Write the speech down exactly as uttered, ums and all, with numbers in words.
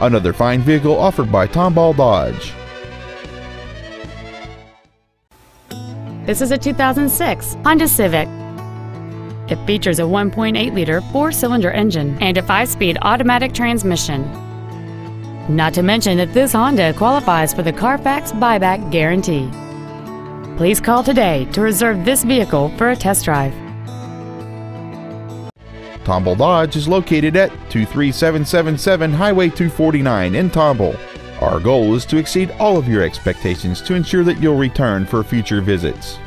Another fine vehicle offered by Tomball Dodge. This is a two thousand six Honda Civic. It features a one point eight liter four-cylinder engine and a five-speed automatic transmission. Not to mention that this Honda qualifies for the Carfax buyback guarantee. Please call today to reserve this vehicle for a test drive. Tomball Dodge is located at two three seven seven seven Highway two forty-nine in Tomball. Our goal is to exceed all of your expectations to ensure that you'll return for future visits.